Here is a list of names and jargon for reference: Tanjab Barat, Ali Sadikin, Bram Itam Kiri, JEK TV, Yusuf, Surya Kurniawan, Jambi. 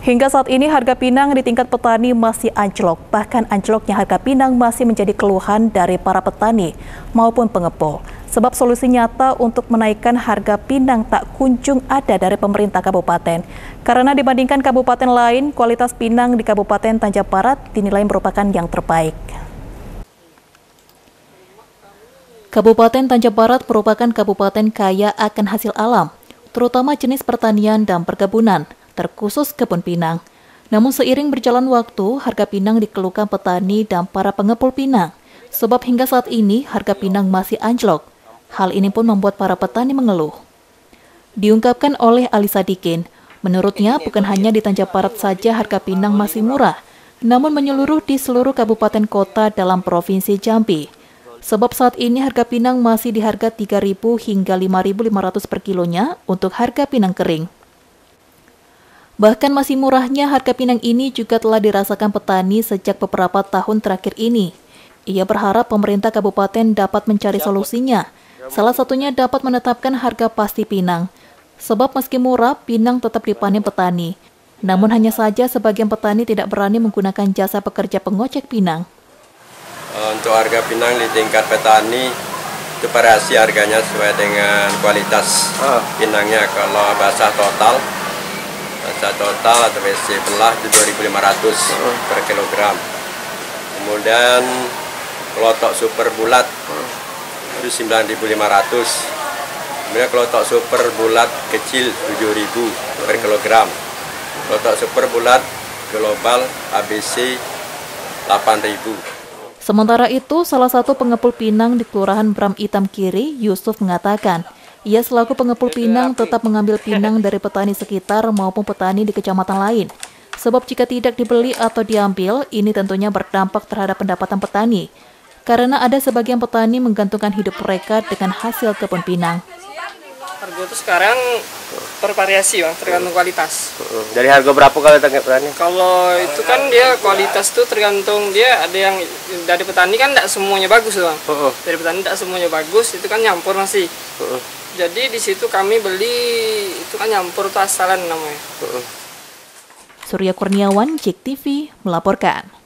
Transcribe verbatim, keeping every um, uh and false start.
Hingga saat ini harga pinang di tingkat petani masih anjlok, bahkan anjloknya harga pinang masih menjadi keluhan dari para petani maupun pengepul. Sebab solusi nyata untuk menaikkan harga pinang tak kunjung ada dari pemerintah kabupaten. Karena dibandingkan kabupaten lain, kualitas pinang di Kabupaten Tanjab Barat dinilai merupakan yang terbaik. Kabupaten Tanjab Barat merupakan kabupaten kaya akan hasil alam, terutama jenis pertanian dan perkebunan, terkhusus kebun pinang. Namun seiring berjalan waktu, harga pinang dikeluhkan petani dan para pengepul pinang. Sebab hingga saat ini harga pinang masih anjlok. Hal ini pun membuat para petani mengeluh. Diungkapkan oleh Ali Sadikin, menurutnya bukan hanya di Tanjab Barat saja harga pinang masih murah, namun menyeluruh di seluruh kabupaten kota dalam provinsi Jambi. Sebab saat ini harga pinang masih di harga tiga ribu hingga lima ribu lima ratus per kilonya untuk harga pinang kering. Bahkan masih murahnya harga pinang ini juga telah dirasakan petani sejak beberapa tahun terakhir ini. Ia berharap pemerintah kabupaten dapat mencari solusinya. Salah satunya dapat menetapkan harga pasti pinang. Sebab meski murah, pinang tetap dipanen petani. Namun hanya saja sebagian petani tidak berani menggunakan jasa pekerja pengojek pinang. Untuk harga pinang di tingkat petani, itu variasi harganya sesuai dengan kualitas pinangnya. Kalau basah total, Basah total atau B C belah itu dua ribu lima ratus per kilogram. Kemudian kelotok super bulat itu sembilan ribu lima ratus. Kemudian kelotok super bulat kecil tujuh ribu per kilogram. Kelotok super bulat global A B C delapan ribu. Sementara itu, salah satu pengepul pinang di Kelurahan Bram Itam Kiri, Yusuf, mengatakan ia selaku pengepul pinang tetap mengambil pinang dari petani sekitar maupun petani di kecamatan lain. Sebab jika tidak dibeli atau diambil, ini tentunya berdampak terhadap pendapatan petani. Karena ada sebagian petani menggantungkan hidup mereka dengan hasil kebun pinang. Harga itu sekarang bervariasi, Bang, tergantung kualitas. Dari harga berapa kalau petani? Kalau itu kan dia kualitas tuh tergantung dia, ada yang dari petani kan tidak semuanya bagus, Bang. Uh -uh. Dari petani tidak semuanya bagus, itu kan nyampur masih. Uh -uh. Jadi di situ kami beli itu kan nyampur tuh asalan namanya. Uh -uh. Surya Kurniawan, Jek T V, melaporkan.